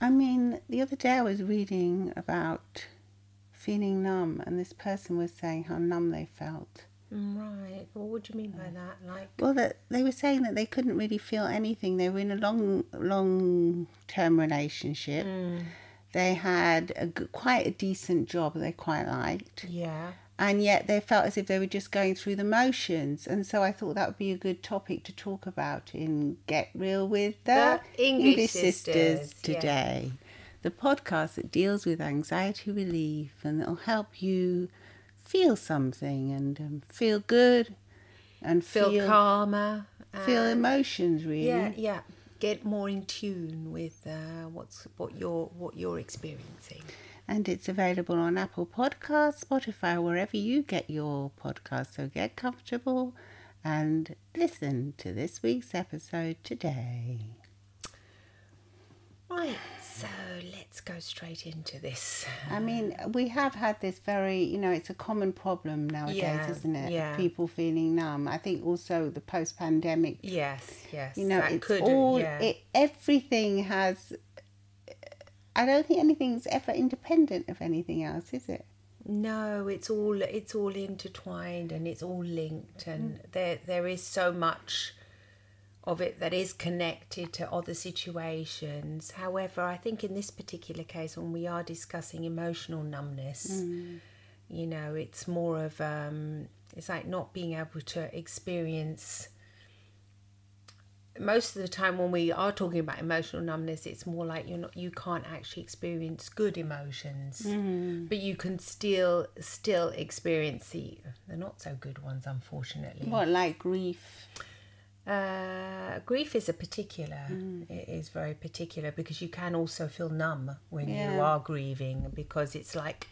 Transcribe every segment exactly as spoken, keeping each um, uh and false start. I mean, the other day I was reading about feeling numb, and this person was saying how numb they felt. Right. Well, what do you mean by that? Like, well, that they were saying that they couldn't really feel anything. They were in a long, long-term relationship. Mm. They had a quite a decent job they quite liked. Yeah. And yet they felt as if they were just going through the motions. And so I thought that would be a good topic to talk about in Get Real with the, the English, English Sisters, Sisters today. Yeah. The podcast that deals with anxiety relief, and it'll help you feel something and um, feel good and feel, feel calmer. Feel emotions, really. Yeah, yeah. Get more in tune with uh, what's what you're what you're experiencing. And it's available on Apple Podcasts, Spotify, wherever you get your podcasts. So get comfortable and listen to this week's episode today. Right, so let's go straight into this. I mean, we have had this very, you know, it's a common problem nowadays, yeah, isn't it? Yeah. People feeling numb. I think also the post-pandemic. Yes, yes. You know, that it's could, all, yeah. it, everything has... I don't think anything's ever independent of anything else, is it? No, it's all it's all intertwined and it's all linked, and mm. there there is so much of it that is connected to other situations. However, I think in this particular case, when we are discussing emotional numbness, mm. you know, it's more of um, it's like not being able to experience. Most of the time when we are talking about emotional numbness, it's more like you're not, you can't actually experience good emotions, mm. but you can still still experience the, the not so good ones, unfortunately. What, like grief? Uh, grief is a particular, mm. it is very particular, because you can also feel numb when yeah. you are grieving, because it's like,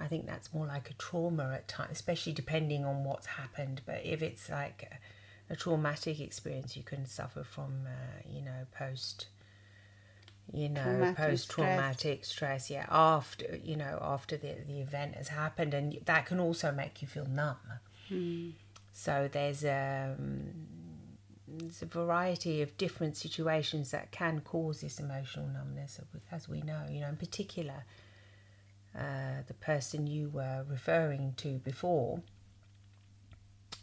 I think that's more like a trauma at times, especially depending on what's happened. But if it's like... a traumatic experience you can suffer from, uh, you know, post, you know, traumatic post-traumatic stress. stress. Yeah, after, you know, after the, the event has happened, and that can also make you feel numb. Mm. So there's, um, there's a variety of different situations that can cause this emotional numbness, as we know, you know, in particular, uh, the person you were referring to before.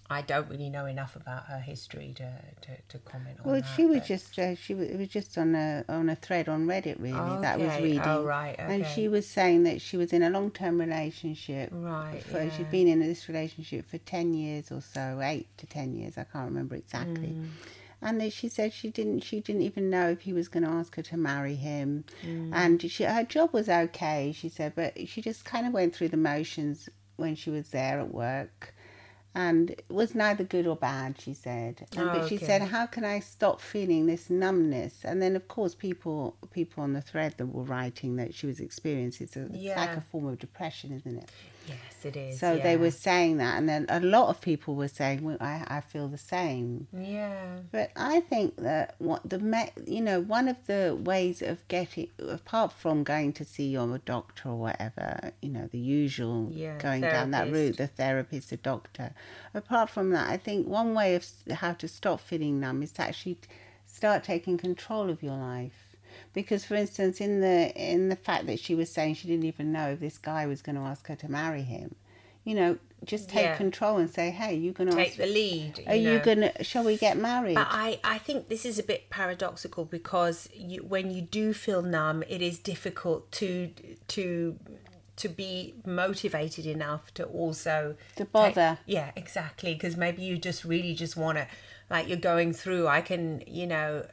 I don't really know enough about her history to, to, to comment on well, that. Well, she was but... just uh, she was, it was just on a on a thread on Reddit, really, oh, okay. that was reading. Oh, right, okay. And she was saying that she was in a long-term relationship. Right, for, yeah. She'd been in this relationship for ten years or so, eight to ten years, I can't remember exactly. Mm. And then she said she didn't she didn't even know if he was going to ask her to marry him. Mm. And she, her job was okay, she said, but she just kind of went through the motions when she was there at work. And it was neither good or bad, she said. And, oh, but she okay. said, how can I stop feeling this numbness? And then, of course, people people on the thread that were writing that she was experiencing, so it's yeah. like a form of depression, isn't it? Yes, it is. So yeah. they were saying that. And then a lot of people were saying, well, I, I feel the same. Yeah. But I think that, what the me- you know, one of the ways of getting, apart from going to see your doctor or whatever, you know, the usual yeah, going therapist. down that route, the therapist, the doctor. Apart from that, I think one way of how to stop feeling numb is to actually start taking control of your life. Because, for instance, in the in the fact that she was saying she didn't even know if this guy was going to ask her to marry him, you know, just take yeah. control and say, hey, you're going to take ask, the lead. You are know. you going to? Shall we get married? But I, I think this is a bit paradoxical, because you, when you do feel numb, it is difficult to to to be motivated enough to also to bother. Take, yeah, exactly. Because maybe you just really just want to, like you're going through. I can, you know.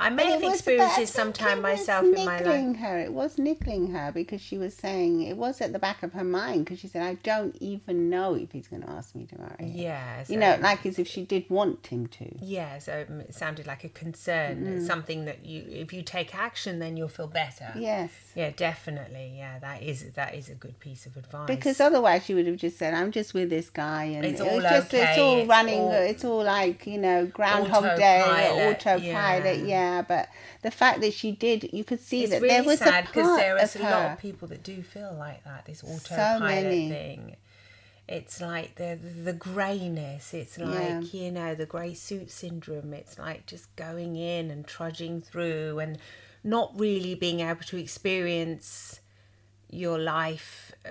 I may have experienced this sometime myself in my life. Her. It was niggling her, because she was saying, it was at the back of her mind, because she said, I don't even know if he's going to ask me to marry him. Yeah. So, you know, like as if she did want him to. Yeah, so it sounded like a concern, mm. something that you, if you take action, then you'll feel better. Yes. Yeah, definitely. Yeah, that is that is a good piece of advice. Because otherwise she would have just said, I'm just with this guy. And it's it all just, okay. It's all it's running, all, it's all like, you know, Groundhog Day, autopilot, yeah. yeah. Yeah, but the fact that she did, you could see it's that really there was sad, a because there is a her. lot of people that do feel like that. This autopilot so thing. It's like the the greyness. It's like yeah. you know the grey suit syndrome. It's like just going in and trudging through and not really being able to experience your life uh,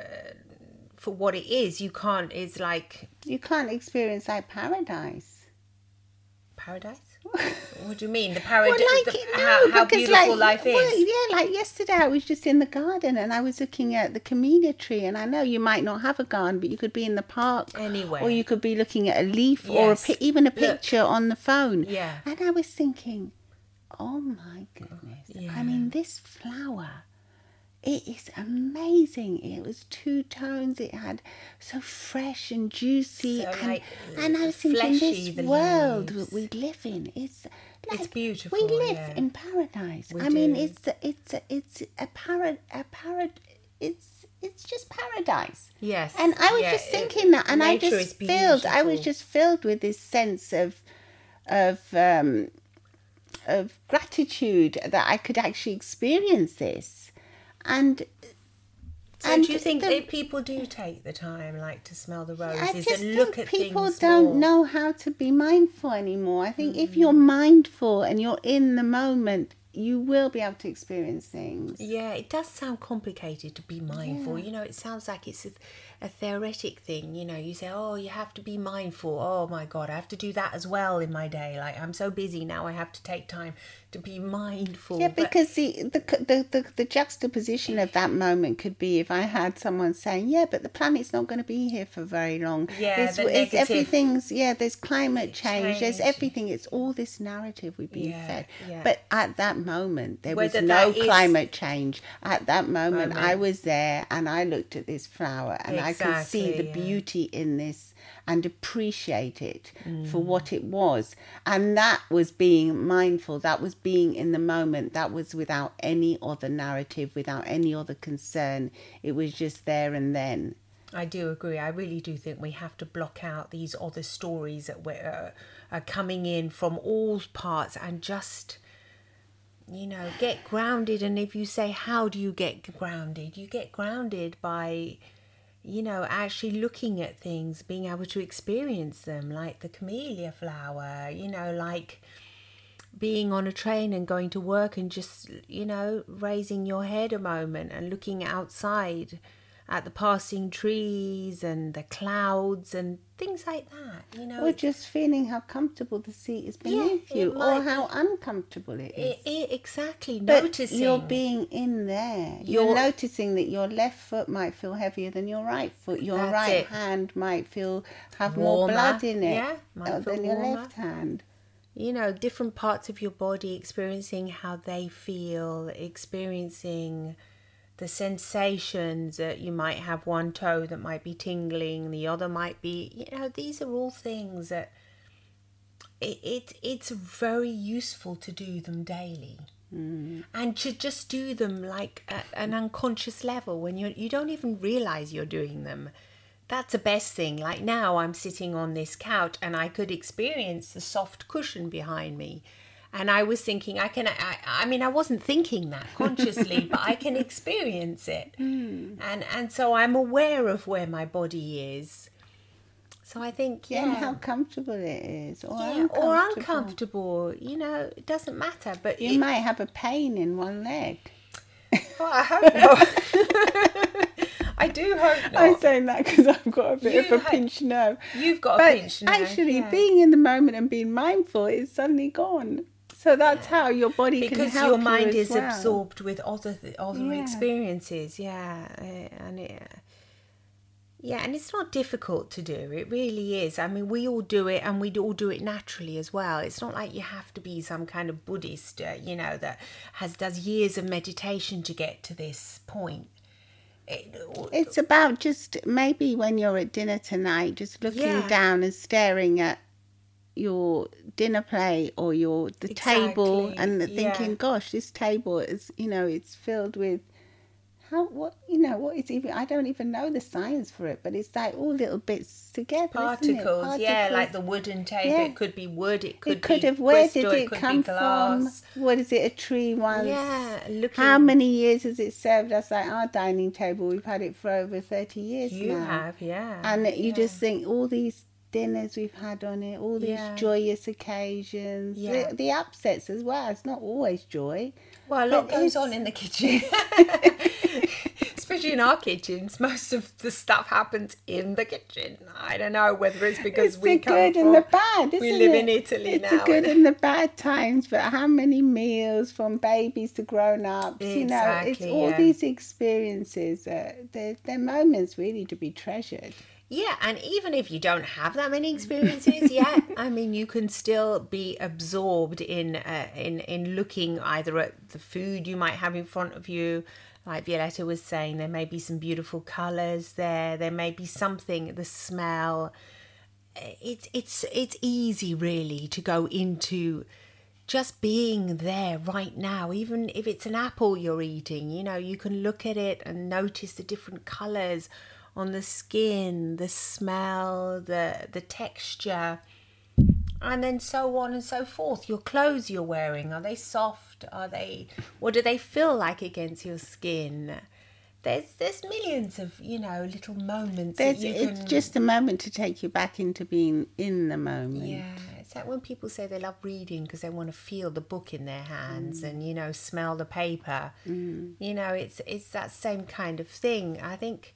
for what it is. You can't, it's like... You can't experience like paradise. Paradise? What do you mean? The paradise, well, like, no, how, how beautiful like, life is. Well, yeah, like yesterday I was just in the garden and I was looking at the camellia tree, and I know you might not have a garden, but you could be in the park anyway, or you could be looking at a leaf, yes, or a, even a picture Look. on the phone. Yeah. And I was thinking, oh my goodness, yeah. I mean, this flower, it is amazing. It was two tones. It had so fresh and juicy, so and, like, and I was thinking, this world leaves. we live in is like it's beautiful. We live yeah. in paradise. We I do. mean, it's it's it's a para a para it's it's just paradise. Yes. And I was yeah, just thinking it, that, and I just filled. I was just filled with this sense of of um, of gratitude that I could actually experience this. And so and do you think the, that people do take the time, like, to smell the roses I just and look think at people things don't more. know how to be mindful anymore. I think mm. if you're mindful and you're in the moment, you will be able to experience things. Yeah, it does sound complicated to be mindful. Yeah. You know, it sounds like it's a, a theoretic thing. You know, you say, oh, you have to be mindful. Oh, my God, I have to do that as well in my day. Like, I'm so busy now, I have to take time to be mindful. Yeah, because the, the, the, the, the juxtaposition of that moment could be if I had someone saying, yeah, but the planet's not going to be here for very long. Yeah, it's, the it's everything's, yeah, there's climate change, change, there's everything. It's all this narrative we've been yeah, fed. Yeah. But at that moment, there Whether was no climate change. At that moment, moment, I was there and I looked at this flower and exactly, I could see the yeah. beauty in this and appreciate it mm. for what it was. And that was being mindful. That was being in the moment. That was without any other narrative, without any other concern. It was just there and then. I do agree. I really do think we have to block out these other stories that we're, uh, are coming in from all parts and just... You know, get grounded. And if you say, how do you get grounded? You get grounded by, you know, actually looking at things, being able to experience them, like the camellia flower, you know, like being on a train and going to work and just, you know, raising your head a moment and looking outside at the passing trees and the clouds and things like that, you know. Or just feeling how comfortable the seat is beneath yeah, you or how uncomfortable it is. It, it, exactly, but noticing. You're being in there. You're, you're noticing that your left foot might feel heavier than your right foot. Your right it. hand might feel have warmer. more blood in it yeah, might feel than warmer. your left hand. You know, different parts of your body experiencing how they feel, experiencing... the sensations that you might have one toe that might be tingling, the other might be, you know, these are all things that it, it it's very useful to do them daily mm. and to just do them like at an unconscious level when you you don't even realize you're doing them. That's the best thing. Like now I'm sitting on this couch and I could experience the soft cushion behind me. And I was thinking, I can, I, I mean, I wasn't thinking that consciously, but I can experience it. Mm. And and so I'm aware of where my body is. So I think, yeah. And how comfortable it is. Or, yeah, uncomfortable. or uncomfortable, you know, it doesn't matter. But You it, might have a pain in one leg. Well, I hope not. I do hope not. I'm saying that because I've got a bit you of a pinched nerve. You've got but a pinched nerve. Actually, yeah. being in the moment and being mindful is suddenly gone. So that's yeah. how your body because can help you Because your mind you is well. absorbed with other th- other yeah. experiences. Yeah, and it, yeah, and it's not difficult to do. It really is. I mean, we all do it, and we all do it naturally as well. It's not like you have to be some kind of Buddhist, uh, you know, that has does years of meditation to get to this point. It's about just maybe when you're at dinner tonight, just looking yeah. down and staring at your dinner plate or your the exactly. table and the yeah. thinking, gosh, this table is, you know, it's filled with how what you know what is even I don't even know the science for it, but it's like all little bits together, particles, particles. yeah, like the wooden table. Yeah. It could be wood. It could. It could be have. Where did it, it come from? What is it? A tree once? Yeah. Looking. How many years has it served us? Like our dining table, we've had it for over thirty years you now. You have, yeah. And you yeah. just think all these dinners we've had on it, all these yeah. joyous occasions, yeah. the, the upsets as well. It's not always joy. Well, a lot goes on in the kitchen. Especially in our kitchens, most of the stuff happens in the kitchen. I don't know whether it's because it's we come It's the good and the bad, isn't it? We live it? in Italy it's now. It's the good and the bad times, but how many meals from babies to grown-ups, exactly, you know, it's all yeah. these experiences. That they're, they're moments really to be treasured. Yeah, and even if you don't have that many experiences yet, I mean, you can still be absorbed in uh, in in looking either at the food you might have in front of you. Like Violetta was saying, there may be some beautiful colours there. There may be something, the smell. It's it's it's easy, really, to go into just being there right now. Even if it's an apple you're eating, you know, you can look at it and notice the different colours on the skin, the smell, the the texture, and then so on and so forth. Your clothes you're wearing, are they soft? Are they, what do they feel like against your skin? There's there's millions of, you know, little moments. There's, that you it's can... just a moment to take you back into being in the moment. Yeah, it's like when people say they love reading because they want to feel the book in their hands mm. and, you know, smell the paper. Mm. You know, it's it's that same kind of thing, I think.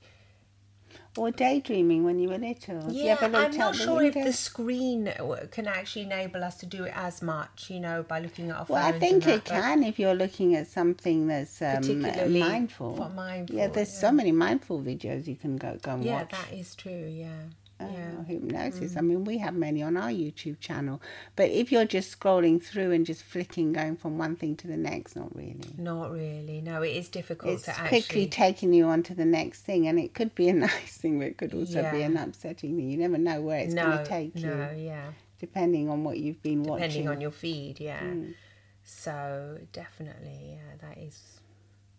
Or daydreaming when you were little. Yeah, you I'm not sure window? if the screen can actually enable us to do it as much, you know, by looking at our phones. Well, I think it can if you're looking at something that's um, particularly mindful. For mindful. Yeah, there's yeah. so many mindful videos you can go, go and yeah, watch. Yeah, that is true, yeah. Oh, yeah. Hypnosis. Mm. I mean, we have many on our YouTube channel. But if you're just scrolling through and just flicking, going from one thing to the next, not really. Not really. No, it is difficult it's to actually... It's quickly taking you on to the next thing. And it could be a nice thing, but it could also yeah. be an upsetting thing. You never know where it's no, going to take no, you. No, yeah. Depending on what you've been depending watching. Depending on your feed, yeah. Mm. So, definitely, yeah, that is...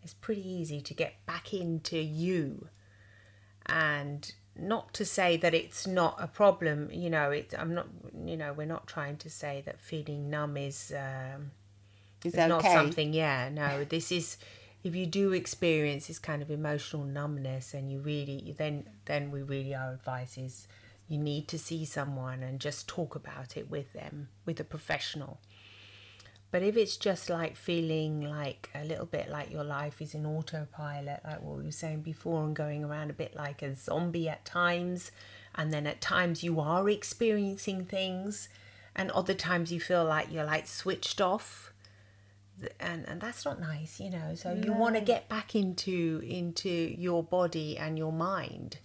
It's pretty easy to get back into you. And... Not to say that it's not a problem, you know, it, I'm not, you know, we're not trying to say that feeling numb is, um, is okay. not something, yeah, no, this is, if you do experience this kind of emotional numbness and you really, then, then we really, our advice is you need to see someone and just talk about it with them, with a professional. But if it's just like feeling like a little bit like your life is in autopilot, like what we were saying before, and going around a bit like a zombie at times, and then at times you are experiencing things, and other times you feel like you're like switched off, and and that's not nice, you know. So no. you want to get back into into your body and your mind.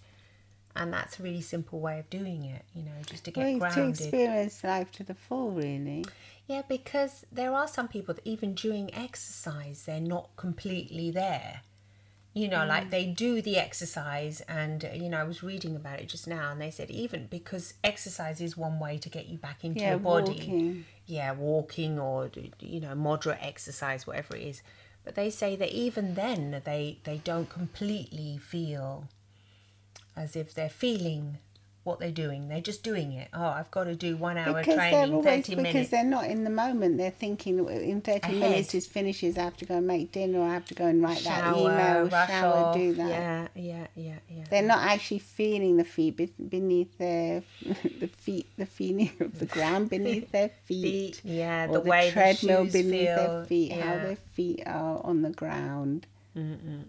And that's a really simple way of doing it, you know, just to get well, grounded. To experience life to the full, really. Yeah, because there are some people that even during exercise, they're not completely there. You know, mm. like they do the exercise and, you know, I was reading about it just now and they said even because exercise is one way to get you back into yeah, your body. Walking. Yeah, walking or, you know, moderate exercise, whatever it is. But they say that even then they, they don't completely feel... as if they're feeling what they're doing. They're just doing it. Oh, I've got to do one hour because training, always, thirty because minutes. Because they're not in the moment. They're thinking in thirty Ahead. minutes it finishes. I have to go and make dinner. I have to go and write shower, that email. Shower, off. do that. Yeah, yeah, yeah, yeah. They're not actually feeling the feet beneath their the feet, the feeling of the ground beneath their feet. feet yeah, or the, the way treadmill the beneath feel, their feet. Yeah. How their feet are on the ground. Mm-mm-mm.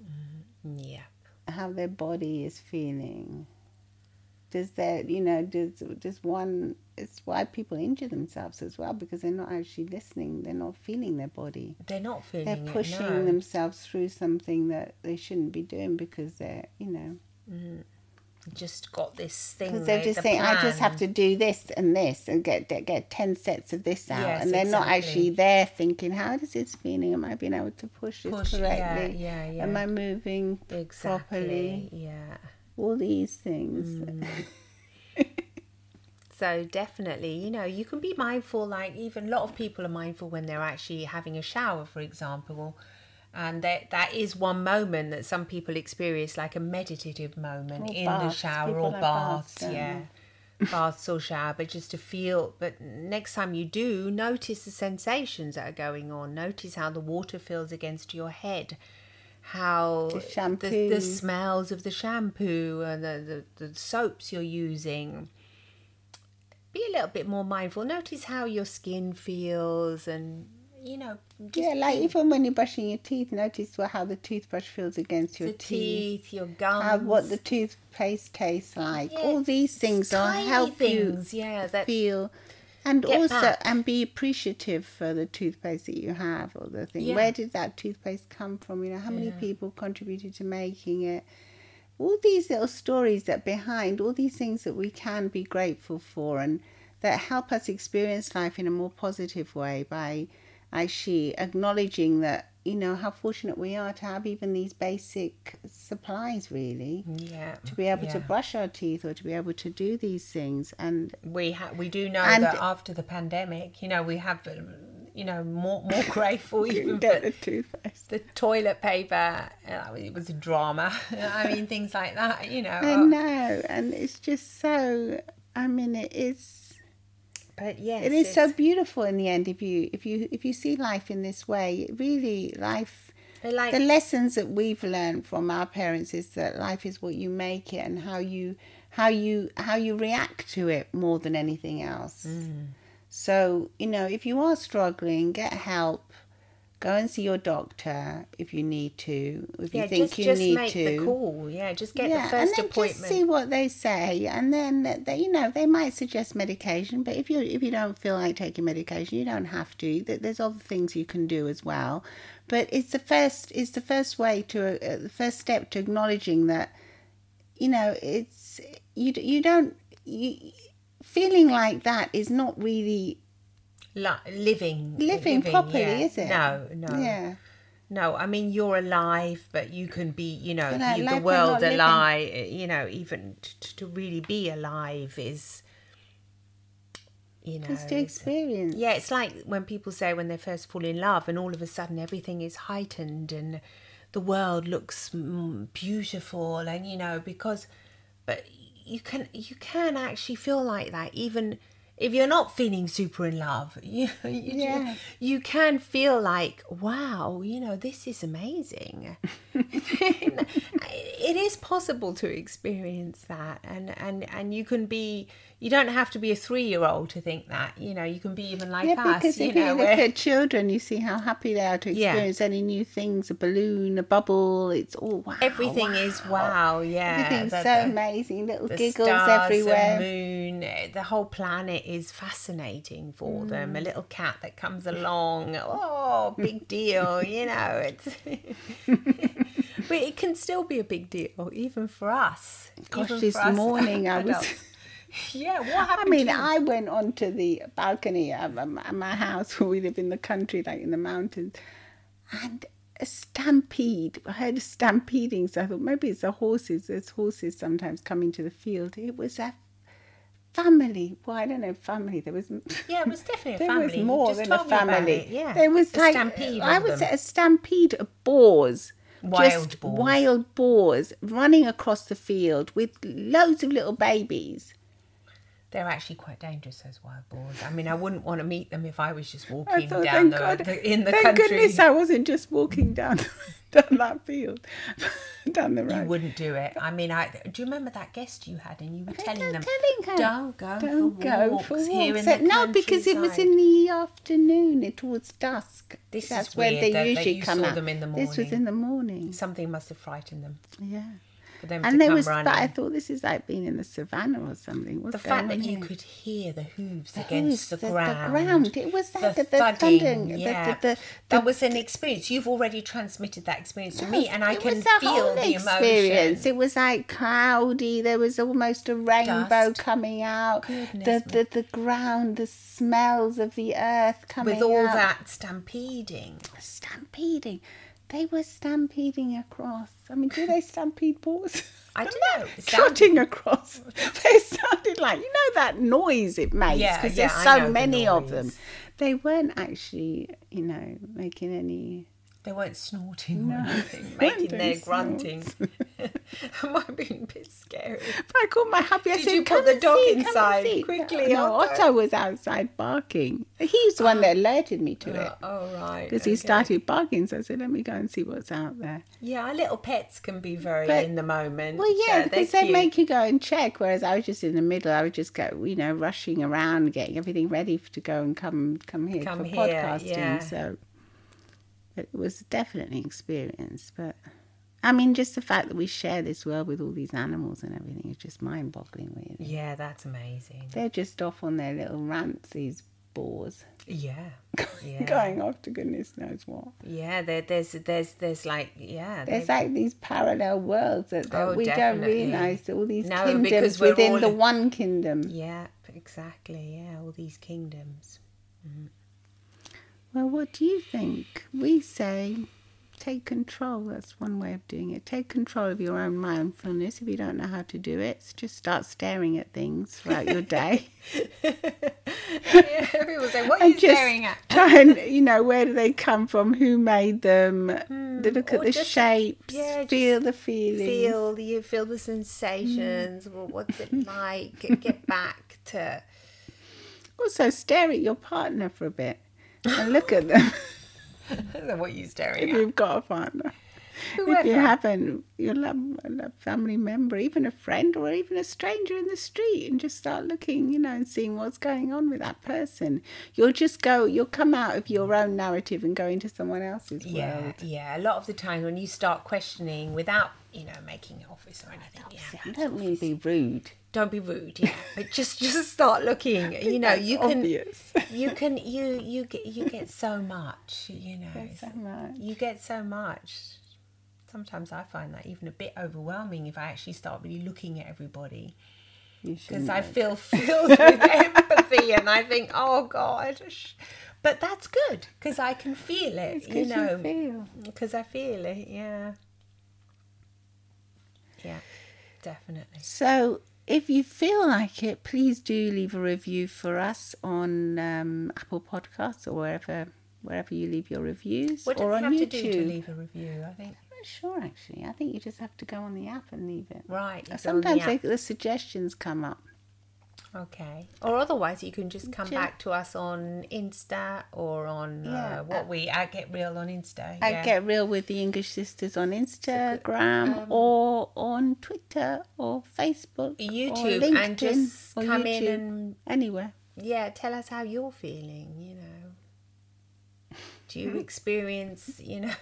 Yeah. How their body is feeling. Does that, you know, does does one, it's why people injure themselves as well, because they're not actually listening, they're not feeling their body. They're not feeling it, They're pushing it, no. themselves through something that they shouldn't be doing because they're, you know. Mm. Just got this thing. Because they're just the saying, plan. I just have to do this and this and get get ten sets of this out, yes, and they're exactly. not actually there thinking, how does this feeling? Am I being able to push this push, correctly? Yeah, yeah, yeah. Am I moving exactly, properly? Yeah. All these things. Mm. So definitely, you know, you can be mindful. Like even a lot of people are mindful when they're actually having a shower, for example. And that that is one moment that some people experience, like a meditative moment or in baths. the shower people or baths, baths yeah, baths or shower. But just to feel. But next time you do, notice the sensations that are going on. Notice how the water feels against your head, how the shampoo, the, the smells of the shampoo and the, the the soaps you're using. Be a little bit more mindful. Notice how your skin feels and. you know. Yeah, like being, even when you're brushing your teeth, notice well, how the toothbrush feels against your teeth, teeth, your gums, how, what the toothpaste tastes like. Yeah, all these things are help things. you yeah, that, feel and also back. and be appreciative for the toothpaste that you have or the thing. Yeah. Where did that toothpaste come from? You know, how yeah. many people contributed to making it? All these little stories that behind, all these things that we can be grateful for and that help us experience life in a more positive way by actually acknowledging that, you know, how fortunate we are to have even these basic supplies, really. Yeah. To be able yeah. to brush our teeth or to be able to do these things. And we ha- we do know that after the pandemic, you know, we have you know, more more grateful even for the toothpaste, the toilet paper. It was a drama. I mean, things like that. You know. I oh. know, and it's just so. I mean, it is. But yes, it is it's... so beautiful in the end. If you if you if you see life in this way, it really life. Like... The lessons that we've learned from our parents is that life is what you make it, and how you how you how you react to it more than anything else. Mm. So, you know, if you are struggling, get help. Go and see your doctor if you need to. If yeah, you think just, you just need to. Yeah, just make the call. Yeah, just get yeah, the first and appointment. Just see what they say. And then, they, you know, they might suggest medication. But if you if you don't feel like taking medication, you don't have to. There's other things you can do as well. But it's the first, it's the first way to, uh, the first step to acknowledging that, you know, it's, you, you don't, you... Feeling like that is not really La- living, living. Living properly, yeah. is it? No, no. Yeah. No, I mean, you're alive, but you can be, you know, like, you, the like world alive, living. You know, even t- to really be alive is, you know. Just to experience. Yeah, it's like when people say when they first fall in love and all of a sudden everything is heightened and the world looks beautiful and, you know, because, but, You can you can actually feel like that even if you're not feeling super in love. You you, yeah. you, you can feel like, wow, you know, this is amazing. It is possible to experience that, and, and, and you can be. You don't have to be a three-year-old to think that. You know, you can be even like yeah, us. Because you if know, you look we're... at children, you see how happy they are to experience yeah. any new things, a balloon, a bubble. It's all wow. Everything wow. is wow, yeah. Everything's the, so the, amazing. Little the giggles stars, everywhere. The moon, the whole planet is fascinating for mm. them. A little cat that comes along, oh, big deal, you know. It's but it can still be a big deal, even for us. Gosh, even this us morning I was... Yeah, what happened? I mean, to you? I went onto the balcony of my house where we live in the country, like in the mountains, and a stampede. I heard a stampeding, so I thought maybe it's the horses. There's horses sometimes coming to the field. It was a family. Well, I don't know, family. There was yeah, it was definitely a there family. There was more than a family. Yeah, there was a like stampede I would them. say a stampede of boars. Wild just boars. Wild boars running across the field with loads of little babies. They're actually quite dangerous, those wild boars. I mean, I wouldn't want to meet them if I was just walking thought, down the, God, the in the thank country. Thank goodness I wasn't just walking down down that field, down the road. You wouldn't do it. I mean, I do you remember that guest you had, and you were telling them, telling her, "Don't go, don't for, go walks for walks here in so, the No, because it was in the afternoon. It was dusk. This That's is where weird, they that, usually that you come saw out. Them in the morning. This was in the morning. Something must have frightened them. Yeah. And there was, running. but I thought this is like being in the savannah or something. What's the fact that here? You could hear the hooves the against hooves, the, the ground, the ground. It was like the, the, the thudding. Yeah, the, the, the, that the, was an experience. You've already transmitted that experience to me, and I can feel the experience. Emotion. It was like cloudy. There was almost a rainbow Dust. coming out. The, the the ground, the smells of the earth coming out with all out. that stampeding, stampeding. They were stampeding across. I mean, do they stampede boars? I don't know. Trotting sound... across. They sounded like, you know, that noise it makes because yeah, yeah, there's so many the of them. They weren't actually, you know, making any... They weren't snorting no. or anything, making their grunting. Am I being a bit scary? But I called my hubby. I Did said, you put the dog see, inside quickly? No, Otto. Otto was outside barking. He's the one that alerted me to uh, it. Oh, right. Because okay. he started barking, so I said, let me go and see what's out there. Yeah, our little pets can be very but, in the moment. Well, yeah, so because they make you go and check, whereas I was just in the middle. I would just go, you know, rushing around, getting everything ready to go and come, come here come for here, podcasting. Yeah. So it was definitely an experience, but... I mean, just the fact that we share this world with all these animals and everything is just mind-boggling, really. Yeah, that's amazing. They're just off on their little rants, these boars. Yeah. yeah. Going off to goodness knows what. Yeah, there, there's, there's, there's like, yeah. There's they've... like these parallel worlds that, that oh, we definitely. don't realise. All these no, kingdoms within all... the one kingdom. Yeah, exactly. Yeah, all these kingdoms. Mm-hmm. Well, what do you think? We say... Take control. That's one way of doing it. Take control of your own mindfulness. If you don't know how to do it, just start staring at things throughout your day. yeah, everyone say, "What are and you staring at?" Try and you know, where do they come from? Who made them? Hmm. Look at or the just, shapes. Yeah, feel the feelings. Feel you feel the sensations. Hmm. Well, what's it like? Get back to. Also, stare at your partner for a bit and look at them. What are you staring if at? If you've got a partner. Whoever. If you haven't, your loved family member, even a friend or even a stranger in the street, and just start looking, you know, and seeing what's going on with that person. You'll just go, you'll come out of your own narrative and go into someone else's yeah, world. Yeah, a lot of the time when you start questioning without, you know, making office or anything. Oh, yeah, don't really be rude. Don't be rude, yeah. But just, just start looking. You know, you can, obvious. you can, you you get you get so much. You know, you get so much. You get so much. Sometimes I find that even a bit overwhelming if I actually start really looking at everybody, because I feel filled with empathy, and I think, oh God. But that's good because I can feel it. It's you know, because I feel it. Yeah. Yeah, definitely. So. If you feel like it, please do leave a review for us on um, Apple Podcasts or wherever wherever you leave your reviews. What do you have to do to leave a review, I think? I'm not sure, actually. I think you just have to go on the app and leave it. Right. Sometimes the, they, the suggestions come up. Okay. Or otherwise, you can just come Ch- back to us on Insta or on yeah, uh, what uh, we, I Get Real on Insta. I yeah. Get Real with the English Sisters on Instagram um, or on Twitter or Facebook. YouTube or LinkedIn, and just or come YouTube, in and. Anywhere. Yeah, tell us how you're feeling, you know. Do you experience, you know.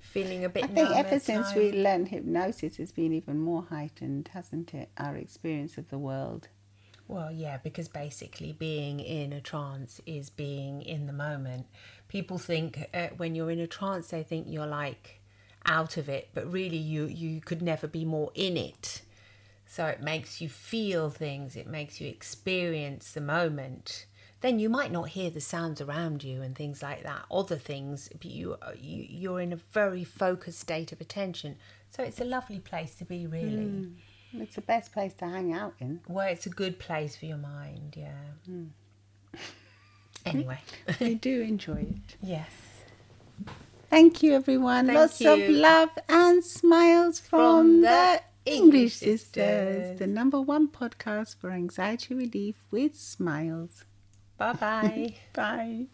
Feeling a bit I think ever since we learned hypnosis, it's been even more heightened, hasn't it? Our experience of the world. Well, yeah, because basically being in a trance is being in the moment. People think uh, when you're in a trance, they think you're like out of it, but really you, you could never be more in it. So it makes you feel things. It makes you experience the moment. Then you might not hear the sounds around you and things like that, other things, but you, you, you're in a very focused state of attention. So it's a lovely place to be, really. Mm. It's the best place to hang out in. Well, it's a good place for your mind, yeah. Mm. Anyway. We do enjoy it. Yes. Thank you, everyone. Thank Lots you. of love and smiles from, from the English Sisters. Sisters, the number one podcast for anxiety relief with smiles. Bye-bye. Bye.